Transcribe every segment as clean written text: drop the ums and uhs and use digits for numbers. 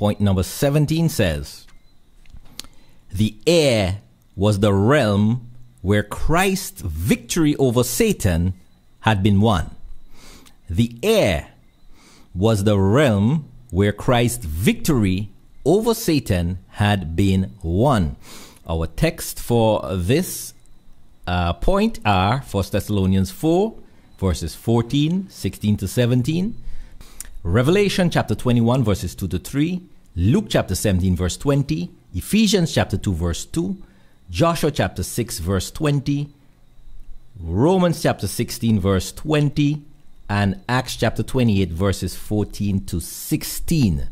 Point number 17 says, the air was the realm where Christ's victory over Satan had been won. The air was the realm where Christ's victory over Satan had been won. Our text for this point are 1 Thessalonians 4, verses 14, 16 to 17, Revelation chapter 21, verses 2 to 3, Luke chapter 17, verse 20, Ephesians chapter 2, verse 2, Joshua chapter 6, verse 20, Romans chapter 16, verse 20, and Acts chapter 28, verses 14 to 16.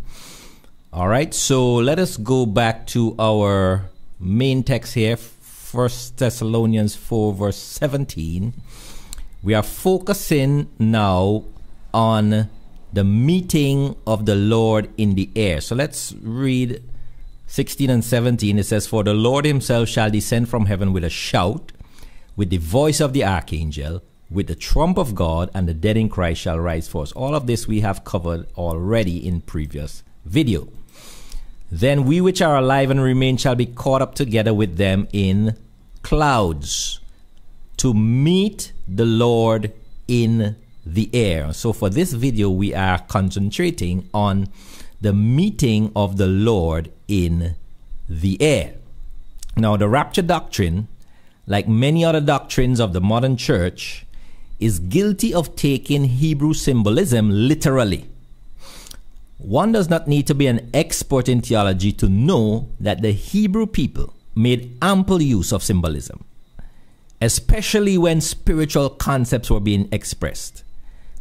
All right, so let us go back to our main text here, 1 Thessalonians 4, verse 17. We are focusing now on the meeting of the Lord in the air. So let's read 16 and 17. It says, for the Lord himself shall descend from heaven with a shout, with the voice of the archangel, with the trump of God, and the dead in Christ shall rise first. All of this we have covered already in previous video. Then we which are alive and remain shall be caught up together with them in clouds to meet the Lord in the air. So for this video, we are concentrating on the meeting of the Lord in the air. Now, the rapture doctrine, like many other doctrines of the modern church, is guilty of taking Hebrew symbolism literally. One does not need to be an expert in theology to know that the Hebrew people made ample use of symbolism, especially when spiritual concepts were being expressed.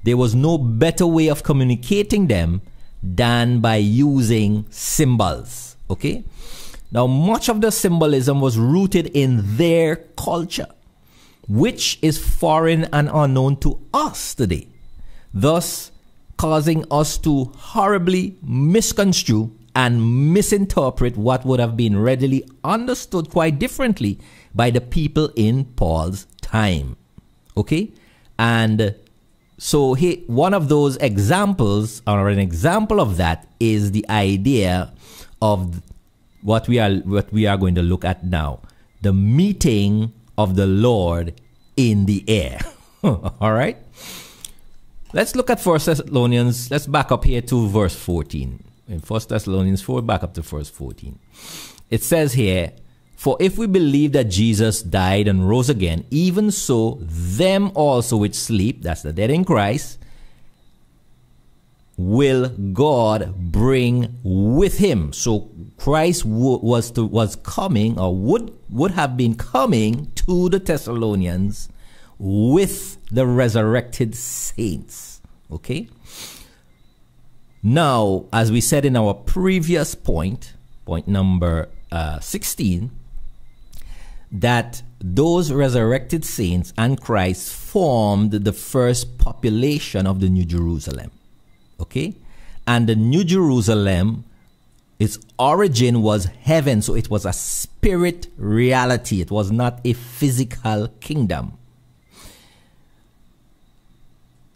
There was no better way of communicating them than by using symbols, okay? Now, much of the symbolism was rooted in their culture, which is foreign and unknown to us today, thus causing us to horribly misconstrue and misinterpret what would have been readily understood quite differently by the people in Paul's time, okay? And so one of those examples, or an example of that, is the idea of what we are going to look at now, the meeting of the Lord in the air. All right? Let's look at 1 Thessalonians. Let's back up here to verse 14. In 1 Thessalonians 4, back up to verse 14. It says here, for if we believe that Jesus died and rose again, even so them also which sleep, that's the dead in Christ, will God bring with him. So Christ was coming, or would have been coming to the Thessalonians with the resurrected saints. Okay? Now, as we said in our previous point, point number 16, that those resurrected saints and Christ formed the first population of the New Jerusalem. Okay? And the New Jerusalem, its origin was heaven, so it was a spirit reality. It was not a physical kingdom.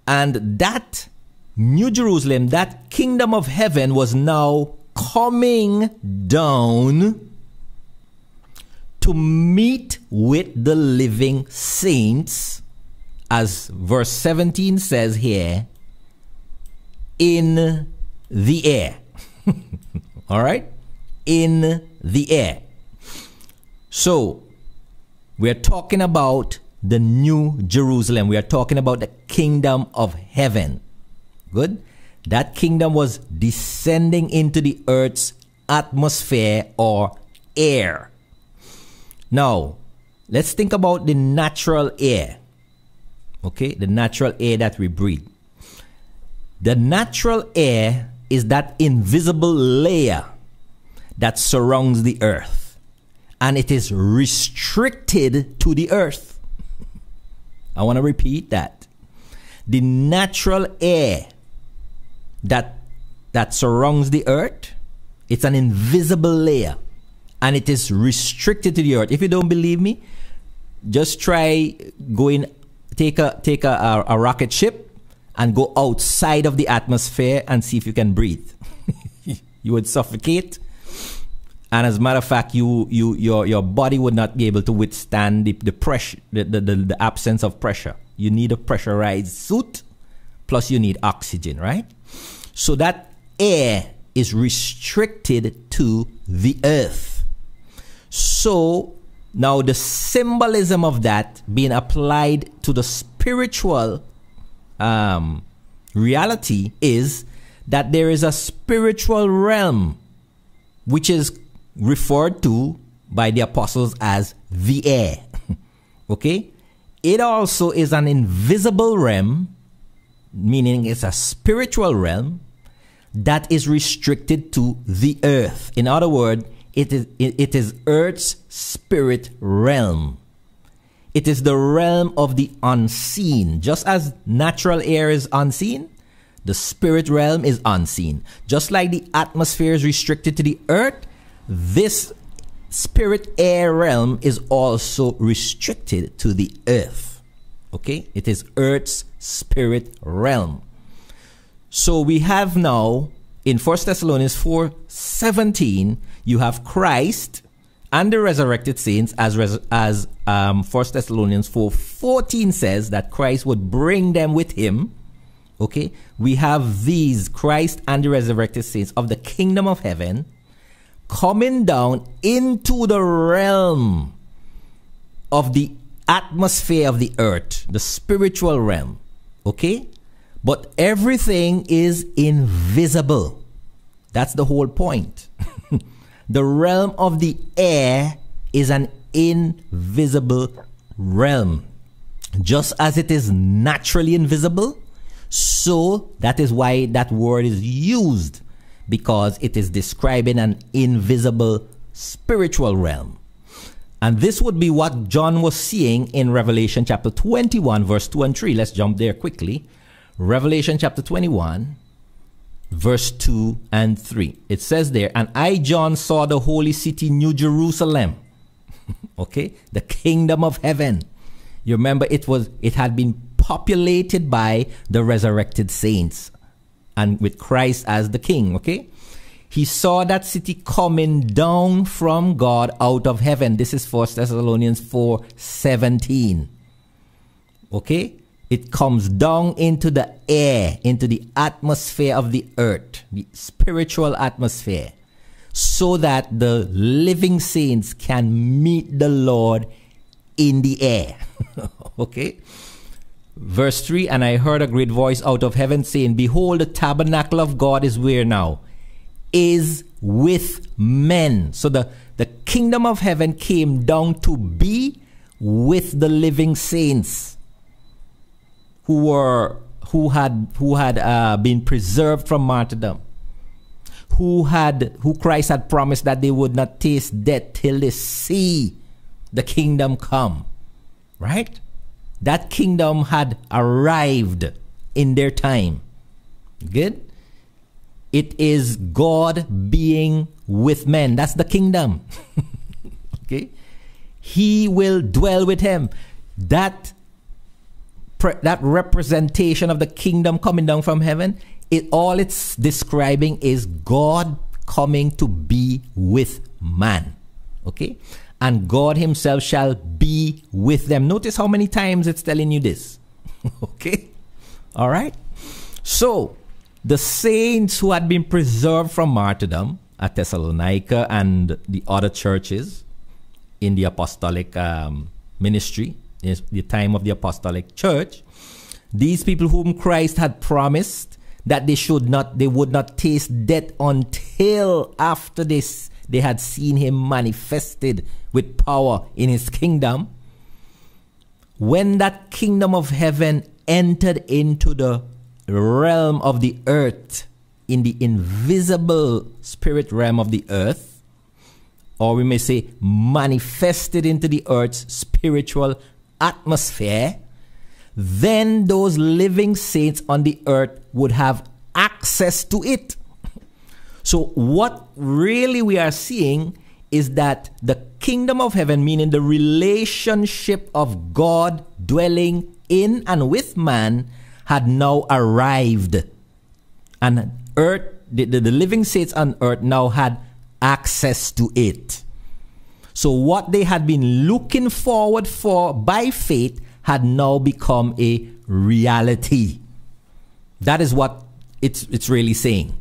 And that New Jerusalem, that kingdom of heaven, was now coming down to meet with the living saints, as verse 17 says here, in the air. All right? In the air. So, we're talking about the New Jerusalem. We are talking about the kingdom of heaven. Good? That kingdom was descending into the earth's atmosphere or air. Now, let's think about the natural air. Okay? The natural air that we breathe. The natural air is that invisible layer that surrounds the earth, and it is restricted to the earth. I want to repeat that. The natural air that surrounds the earth, it's an invisible layer, and it is restricted to the earth. If you don't believe me, just try going, take a rocket ship and go outside of the atmosphere and see if you can breathe. You would suffocate. And as a matter of fact, your body would not be able to withstand the pressure, the absence of pressure. You need a pressurized suit, plus you need oxygen, right? So that air is restricted to the earth. So now the symbolism of that being applied to the spiritual reality is that there is a spiritual realm which is referred to by the apostles as the air. Okay? It also is an invisible realm, meaning it's a spiritual realm that is restricted to the earth. In other words, it is earth's spirit realm. It is the realm of the unseen. Just as natural air is unseen, the spirit realm is unseen. Just like the atmosphere is restricted to the earth, this spirit air realm is also restricted to the earth. Okay? It is earth's spirit realm. So we have now, in 1 Thessalonians 4:17, you have Christ and the resurrected saints, as 1 Thessalonians 4:14 says, that Christ would bring them with him. Okay? We have these, Christ and the resurrected saints of the kingdom of heaven, coming down into the realm of the atmosphere of the earth, the spiritual realm. Okay? But everything is invisible. That's the whole point. The realm of the air is an invisible realm. Just as it is naturally invisible, so that is why that word is used, because it is describing an invisible spiritual realm. And this would be what John was seeing in Revelation chapter 21, verse 2 and 3. Let's jump there quickly. Revelation chapter 21, verse 2 and 3. It says there, "And I, John, saw the holy city, New Jerusalem." Okay? The kingdom of heaven. You remember it had been populated by the resurrected saints, and with Christ as the king, okay? He saw that city coming down from God out of heaven. This is 1 Thessalonians 4:17. Okay? It comes down into the air, into the atmosphere of the earth, the spiritual atmosphere, so that the living saints can meet the Lord in the air. Okay? Verse 3, "And I heard a great voice out of heaven saying, Behold, the tabernacle of God is where now? Is with men." So the kingdom of heaven came down to be with the living saints who had been preserved from martyrdom, who Christ had promised that they would not taste death till they see the kingdom come. Right? That kingdom had arrived in their time. Good? It is God being with men. That's the kingdom. Okay? He will dwell with him. That representation of the kingdom coming down from heaven, all it's describing is God coming to be with man. Okay? And God himself shall be with them. Notice how many times it's telling you this. Okay? All right? So, the saints who had been preserved from martyrdom at Thessalonica and the other churches in the apostolic ministry, in the time of the apostolic church, these people whom Christ had promised that they would not taste death until after this, they had seen him manifested with power in his kingdom. When that kingdom of heaven entered into the realm of the earth, in the invisible spirit realm of the earth, or we may say manifested into the earth's spiritual atmosphere, then those living saints on the earth would have access to it. So what really we are seeing is that the kingdom of heaven, meaning the relationship of God dwelling in and with man, had now arrived. And earth, the living saints on earth now had access to it. So what they had been looking forward for by faith had now become a reality. That is what it's really saying.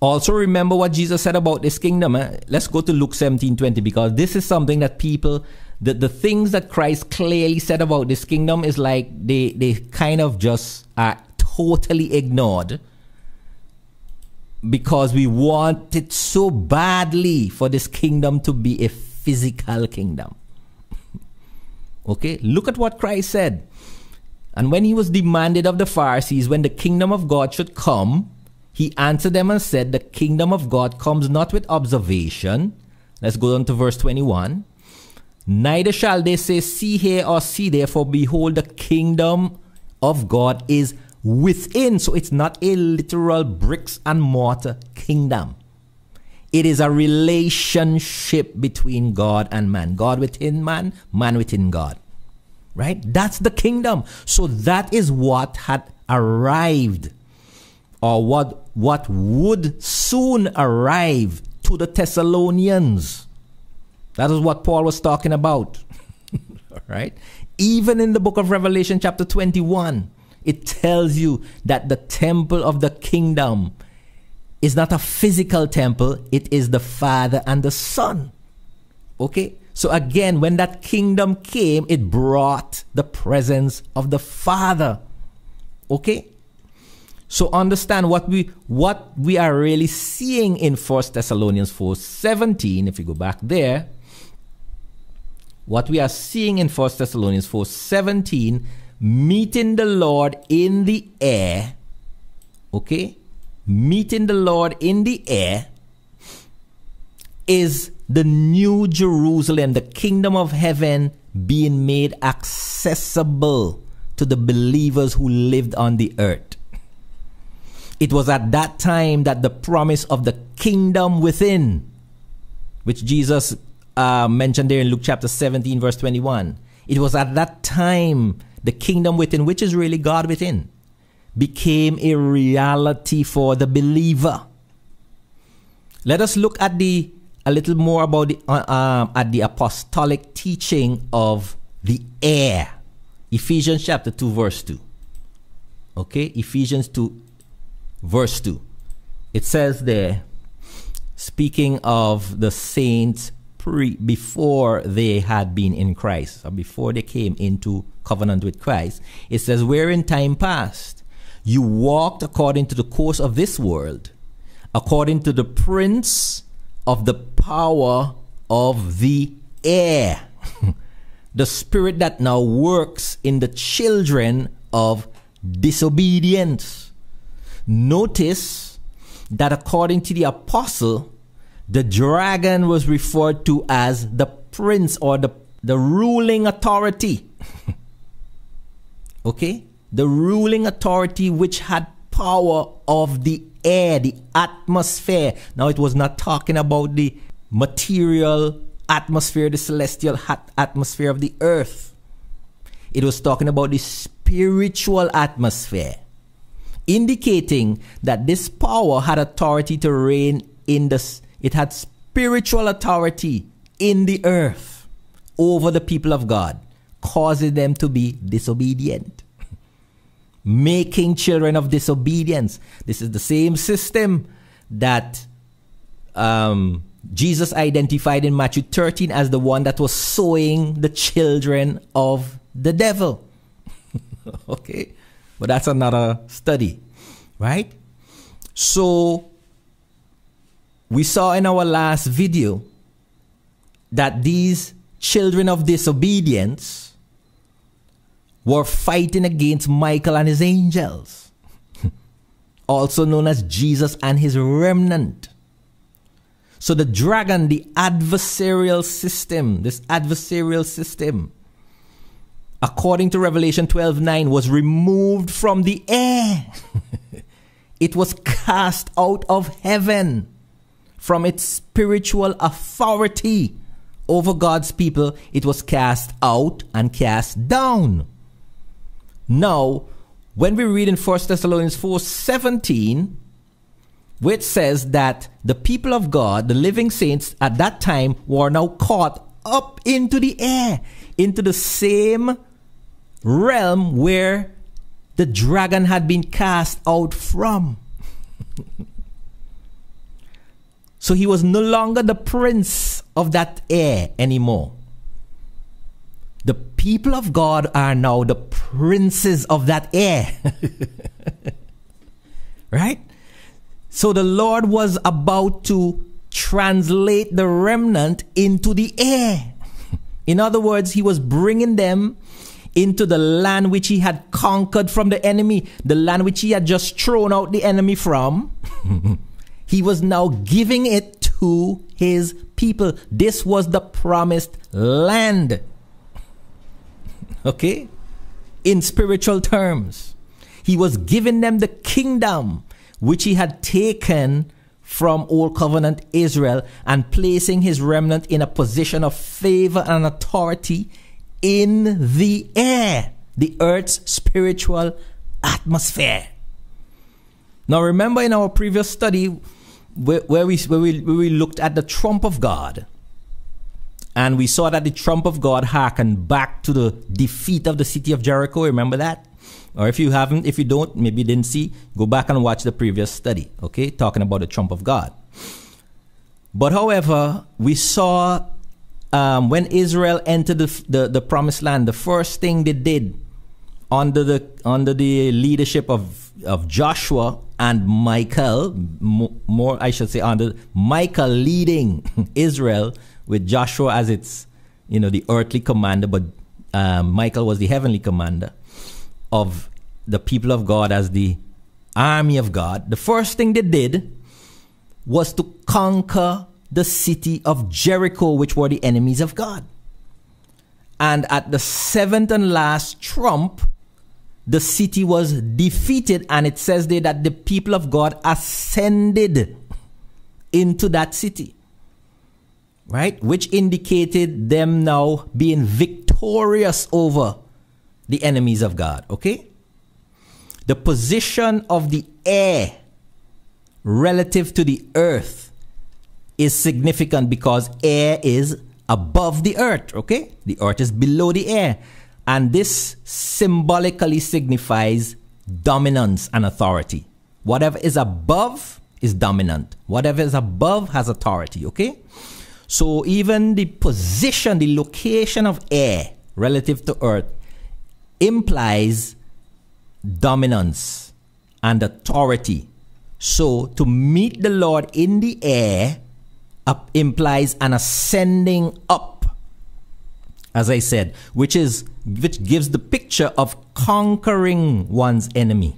Also remember what Jesus said about this kingdom. Let's go to Luke 17:20, because this is something that people, the things that Christ clearly said about this kingdom is like they kind of just are totally ignored, because we want it so badly for this kingdom to be a physical kingdom. Okay, look at what Christ said. And when he was demanded of the Pharisees when the kingdom of God should come, he answered them and said, the kingdom of God comes not with observation. Let's go on to verse 21. Neither shall they say, see here or see there, for behold, the kingdom of God is within. So it's not a literal bricks and mortar kingdom. It is a relationship between God and man. God within man, man within God. Right? That's the kingdom. So that is what had arrived, or what would soon arrive to the Thessalonians. That is what Paul was talking about. All right? Even in the book of Revelation chapter 21, it tells you that the temple of the kingdom is not a physical temple. It is the Father and the Son. Okay? So again, when that kingdom came, it brought the presence of the Father. Okay? So understand what we are really seeing in 1 Thessalonians 4:17. If you go back there, what we are seeing in 1 Thessalonians 4:17, meeting the Lord in the air. Okay? Meeting the Lord in the air is the new Jerusalem, the kingdom of heaven, being made accessible to the believers who lived on the earth. It was at that time that the promise of the kingdom within, which Jesus mentioned there in Luke chapter 17, verse 21. It was at that time the kingdom within, which is really God within, became a reality for the believer. Let us look at a little more about the apostolic teaching of the air. Ephesians chapter 2 verse 2. Okay, Ephesians 2 verse 2. It says there, speaking of the saints before they had been in Christ, or before they came into covenant with Christ, it says, where in time past you walked according to the course of this world, according to the prince of the power of the air, the spirit that now works in the children of disobedience. Notice that according to the apostle, the dragon was referred to as the prince, or the ruling authority. Okay? The ruling authority which had power of the air, the atmosphere. Now it was not talking about the material atmosphere, the celestial atmosphere of the earth. It was talking about the spiritual atmosphere, indicating that this power had authority to reign in the, it had spiritual authority in the earth over the people of God, causing them to be disobedient, making children of disobedience. This is the same system that Jesus identified in Matthew 13 as the one that was sowing the children of the devil. Okay, but that's another study, right? So we saw in our last video that these children of disobedience were fighting against Michael and his angels, also known as Jesus and his remnant. So the dragon, the adversarial system, this adversarial system, according to Revelation 12:9, was removed from the air. It was cast out of heaven from its spiritual authority over God's people. It was cast out and cast down. Now, when we read in 1 Thessalonians 4:17, which says that the people of God, the living saints at that time, were now caught up into the air, into the same realm where the dragon had been cast out from. So he was no longer the prince of that air anymore. The people of God are now the princes of that air. Right? So the Lord was about to translate the remnant into the air. In other words, he was bringing them into the land which he had conquered from the enemy, the land which he had just thrown out the enemy from. He was now giving it to his people. This was the promised land. Okay? In spiritual terms, he was giving them the kingdom which he had taken from Old Covenant Israel and placing his remnant in a position of favor and authority in the air, the earth's spiritual atmosphere. Now remember in our previous study where we looked at the trump of God, and we saw that the trump of God harkened back to the defeat of the city of Jericho. Remember that? Or if you haven't, if you don't, maybe you didn't see, go back and watch the previous study, okay? Talking about the trump of God. But however, we saw when Israel entered the promised land, the first thing they did under the leadership of Joshua and Michael, more I should say under Michael leading Israel, with Joshua as its, you know, the earthly commander, but Michael was the heavenly commander of the people of God as the army of God. The first thing they did was to conquer the city of Jericho, which were the enemies of God. And at the seventh and last trump, the city was defeated, and it says there that the people of God ascended into that city. Right? Which indicated them now being victorious over the enemies of God. Okay? The position of the air relative to the earth is significant because air is above the earth. Okay? The earth is below the air. And this symbolically signifies dominance and authority. Whatever is above is dominant. Whatever is above has authority. Okay? So even the position, the location of air relative to earth implies dominance and authority. So to meet the Lord in the air implies an ascending up, as I said, which gives the picture of conquering one's enemy.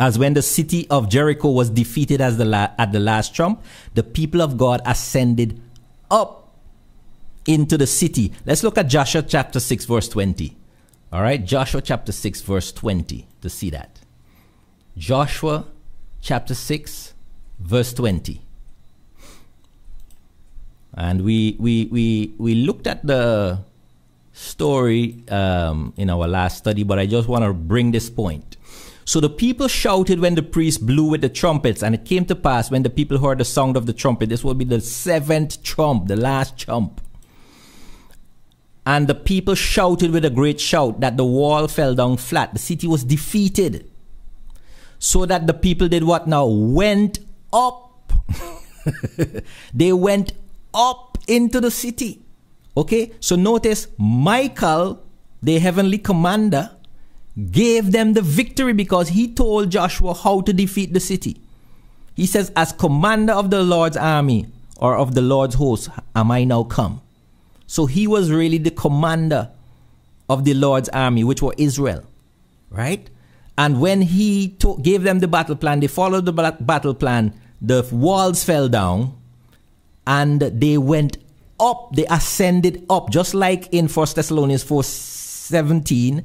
As when the city of Jericho was defeated at the last trump, the people of God ascended up into the city. Let's look at Joshua chapter 6 verse 20. All right, Joshua chapter 6 verse 20 to see that. Joshua chapter 6 verse 20. And we looked at the story in our last study, but I just want to bring this point. So the people shouted when the priest blew with the trumpets, and it came to pass when the people heard the sound of the trumpet. This will be the seventh trump, the last trump. And the people shouted with a great shout that the wall fell down flat. The city was defeated. So that the people did what now? Went up. They went up into the city. Okay, so notice Michael, the heavenly commander, gave them the victory because he told Joshua how to defeat the city. He says, as commander of the Lord's army or of the Lord's host, am I now come? So he was really the commander of the Lord's army, which were Israel, right? And when he gave them the battle plan, they followed the battle plan, the walls fell down and they went up, they ascended up, just like in 1 Thessalonians 4:17,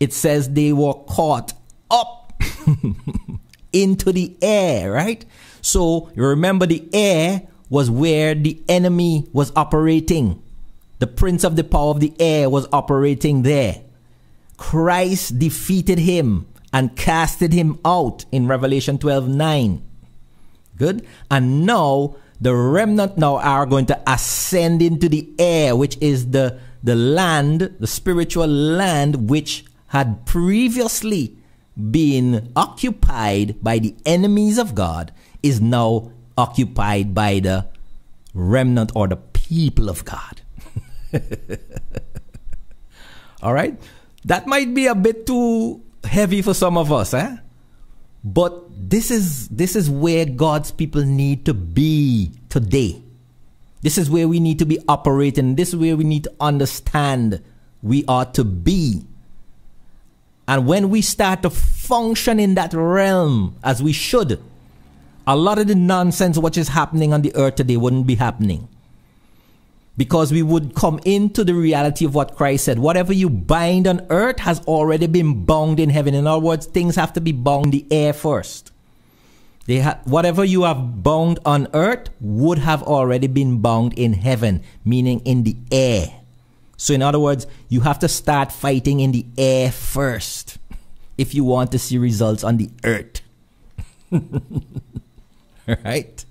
it says they were caught up into the air, right? So you remember the air was where the enemy was operating. The prince of the power of the air was operating there. Christ defeated him and casted him out in Revelation 12:9. Good. And now the remnant now are going to ascend into the air, which is the land, the spiritual land, which had previously been occupied by the enemies of God, is now occupied by the remnant or the people of God. All right? That might be a bit too heavy for some of us, eh? But this is where God's people need to be today. This is where we need to be operating. This is where we need to understand we are to be. And when we start to function in that realm as we should, a lot of the nonsense which is happening on the earth today wouldn't be happening. Because we would come into the reality of what Christ said. Whatever you bind on earth has already been bound in heaven. In other words, things have to be bound in the air first. Whatever you have bound on earth would have already been bound in heaven, meaning in the air. So in other words, you have to start fighting in the air first if you want to see results on the earth. All right?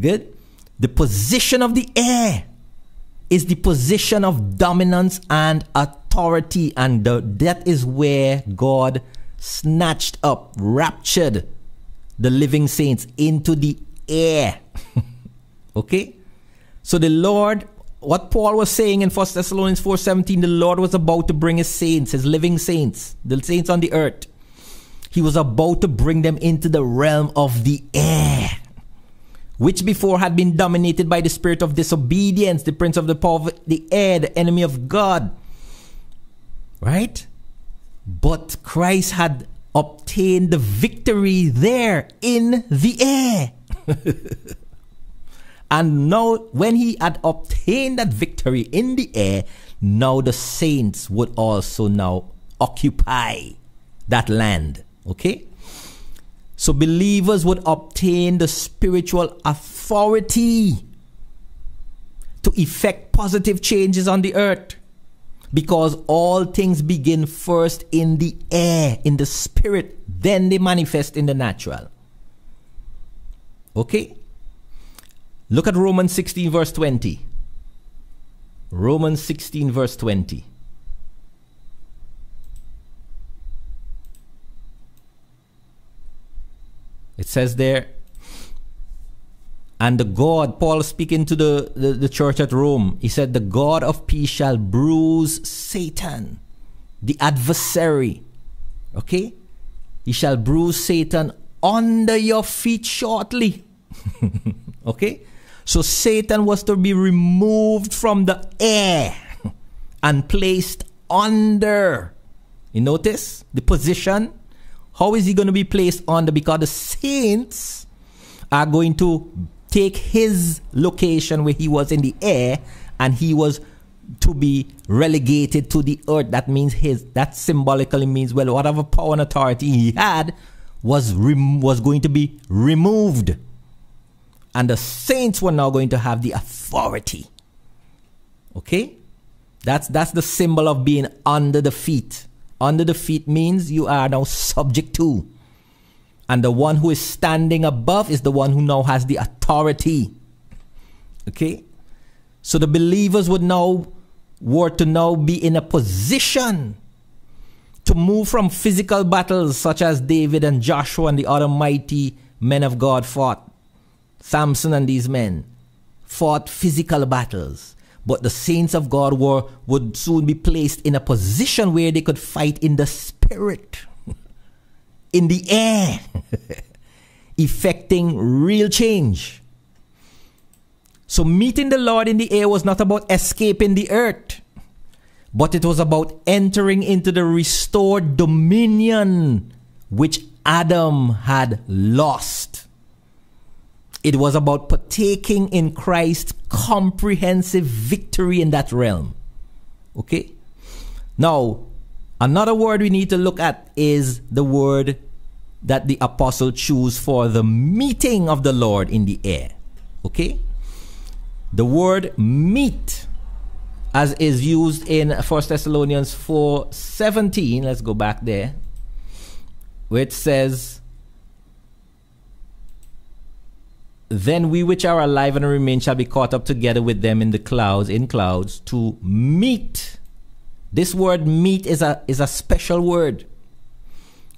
Good? The position of the air is the position of dominance and authority, and that is where God snatched up, raptured the living saints into the air. Okay? So the Lord, what Paul was saying in 1 Thessalonians 4:17, the Lord was about to bring his saints, his living saints, the saints on the earth. He was about to bring them into the realm of the air, which before had been dominated by the spirit of disobedience, the prince of the power of the air, the enemy of God. Right? But Christ had obtained the victory there in the air. And now when he had obtained that victory in the air, now the saints would also now occupy that land. Okay? So believers would obtain the spiritual authority to effect positive changes on the earth, because all things begin first in the air, in the spirit, then they manifest in the natural. Okay? Look at Romans 16 verse 20. Romans 16 verse 20. It says there, and the God, Paul speaking to the church at Rome, he said, the God of peace shall bruise Satan, the adversary. Okay? He shall bruise Satan under your feet shortly. Okay? So Satan was to be removed from the air and placed under. You notice the position? How is he going to be placed under? Because the saints are going to take his location where he was in the air, and he was to be relegated to the earth. That means his, that symbolically means, well, whatever power and authority he had was going to be removed. And the saints were now going to have the authority. Okay? That's the symbol of being under the feet. Under the feet means you are now subject to. And the one who is standing above is the one who now has the authority. Okay? So the believers would now, were to now be in a position to move from physical battles such as David and Joshua and the other mighty men of God fought. Samson and these men fought physical battles. But the saints of God would soon be placed in a position where they could fight in the spirit, in the air, effecting real change. So meeting the Lord in the air was not about escaping the earth, but it was about entering into the restored dominion which Adam had lost. It was about partaking in Christ's comprehensive victory in that realm. Okay? Now, another word we need to look at is the word that the apostle chose for the meeting of the Lord in the air. Okay? The word meet, as is used in 1 Thessalonians 4:17. Let's go back there. Where it says, Then we which are alive and remain shall be caught up together with them in the clouds, to meet. This word meet is a special word.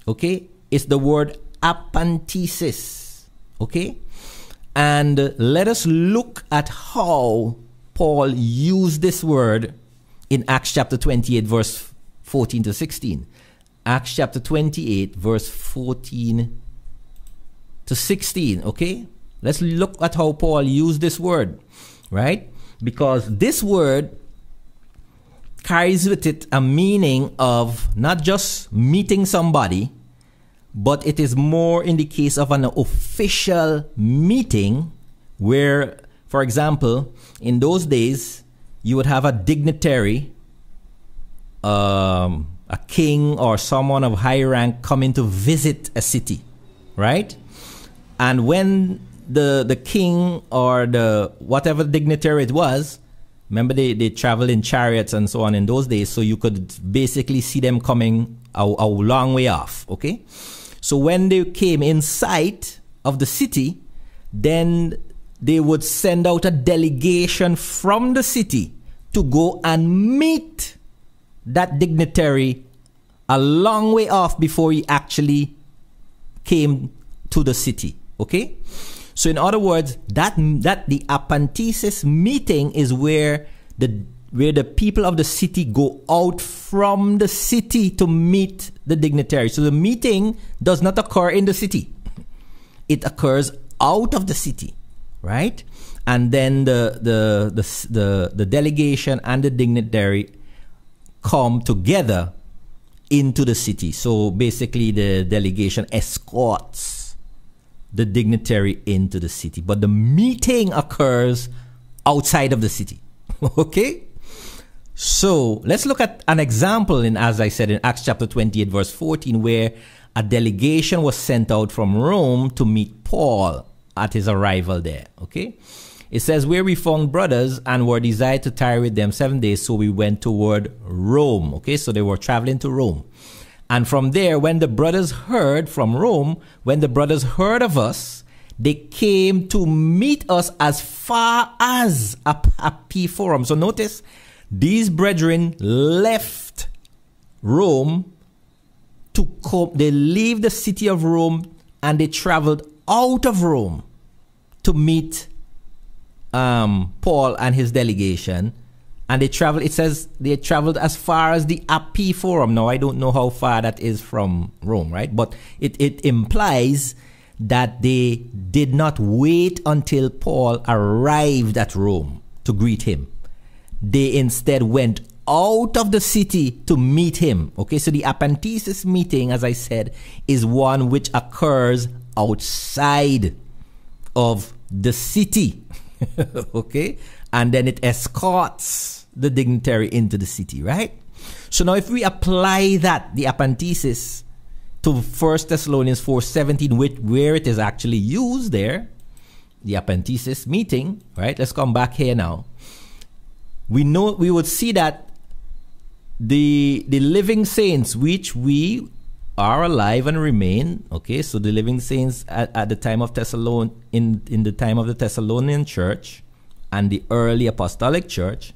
Okay? It's the word apantesis. Okay? And let us look at how Paul used this word in Acts chapter 28, verse 14 to 16. Acts chapter 28, verse 14 to 16, okay? Let's look at how Paul used this word, right? Because this word carries with it a meaning of not just meeting somebody, but it is more in the case of an official meeting where, for example, in those days, you would have a dignitary, a king or someone of high rank coming to visit a city, right? And when the king or the whatever dignitary it was, remember they traveled in chariots and so on in those days, so you could basically see them coming a long way off, okay? So when they came in sight of the city, then they would send out a delegation from the city to go and meet that dignitary a long way off before he actually came to the city, okay? So in other words, that the apantesis meeting is where the people of the city go out from the city to meet the dignitary. So the meeting does not occur in the city. It occurs out of the city, right? And then the delegation and the dignitary come together into the city. So basically the delegation escorts the dignitary into the city. But the meeting occurs outside of the city, okay? So let's look at an example in, as I said, in Acts chapter 28, verse 14, where a delegation was sent out from Rome to meet Paul at his arrival there, okay? It says, where we found brothers and were desired to tarry with them 7 days, so we went toward Rome, okay? So they were traveling to Rome. And from there, when the brothers heard from Rome, when the brothers heard of us, they came to meet us as far as Appii Forum. So notice, these brethren left Rome to come. They leave the city of Rome and they traveled out of Rome to meet Paul and his delegation. And they traveled, it says they traveled as far as the Appii Forum. Now I don't know how far that is from Rome, right? But it implies that they did not wait until Paul arrived at Rome to greet him. They instead went out of the city to meet him. Okay, so the apantesis meeting, as I said, is one which occurs outside of the city. Okay, and then it escorts the dignitary into the city, right? So now if we apply that, the apantesis, to 1 Thessalonians 4:17, where it is actually used there, the apantesis meeting, right? Let's come back here now. We know, we would see that the living saints, which we are alive and remain, okay? So the living saints at the time of in the time of the Thessalonian church and the early apostolic church,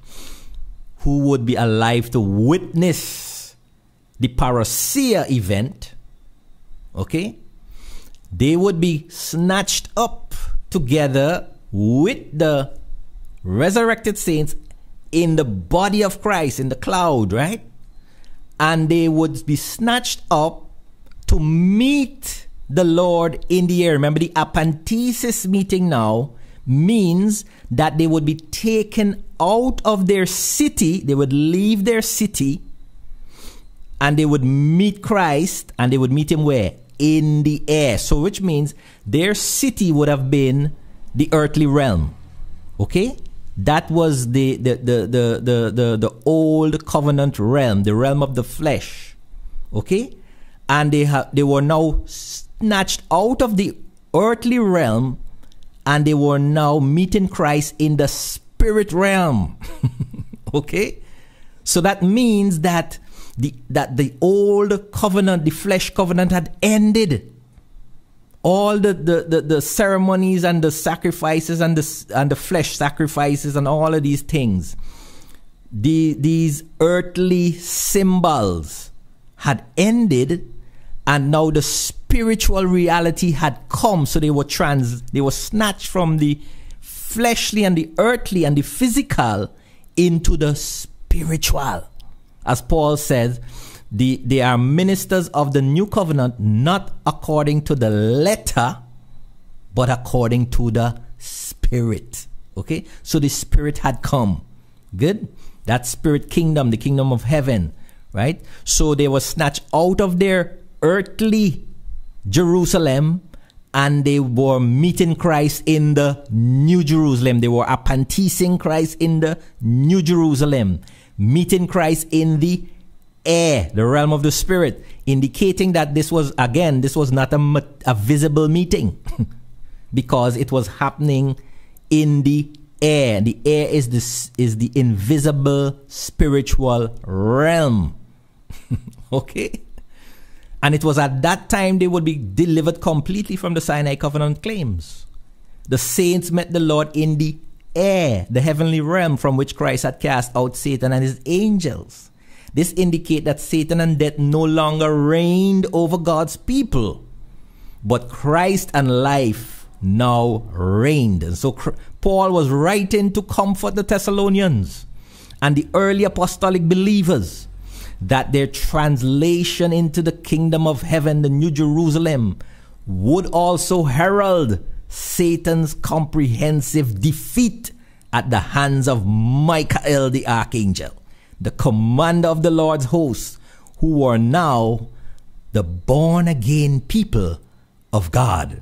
who would be alive to witness the parousia event, okay? They would be snatched up together with the resurrected saints in the body of Christ, in the cloud, right? And they would be snatched up to meet the Lord in the air. Remember, the apantesis meeting now means that they would be taken out of their city. They would leave their city and they would meet Christ, and they would meet him where? In the air. So which means their city would have been the earthly realm. Okay? That was the old covenant realm, the realm of the flesh. Okay? And they were now snatched out of the earthly realm, and they were now meeting Christ in the spirit realm. Okay? So that means that the old covenant, the flesh covenant, had ended. all the ceremonies and the sacrifices and the flesh sacrifices and all of these things, these earthly symbols had ended, and now the spiritual reality had come. So they were snatched from the fleshly and the earthly and the physical into the spiritual. As Paul says, they are ministers of the new covenant, not according to the letter, but according to the spirit. Okay? So the spirit had come. Good? That spirit kingdom, the kingdom of heaven, right? So they were snatched out of their earthly Jerusalem, and they were meeting Christ in the new Jerusalem. They were apantesis Christ in the new Jerusalem, meeting Christ in the air, the realm of the spirit, indicating that this was, again, this was not a visible meeting because it was happening in the air. The air is the invisible spiritual realm. Okay? And it was at that time they would be delivered completely from the Sinai covenant claims. The saints met the Lord in the air, the heavenly realm from which Christ had cast out Satan and his angels. This indicates that Satan and death no longer reigned over God's people, but Christ and life now reigned. And so Paul was writing to comfort the Thessalonians and the early apostolic believers that their translation into the kingdom of heaven, the new Jerusalem, would also herald Satan's comprehensive defeat at the hands of Michael the archangel, the commander of the Lord's hosts, who are now the born-again people of God.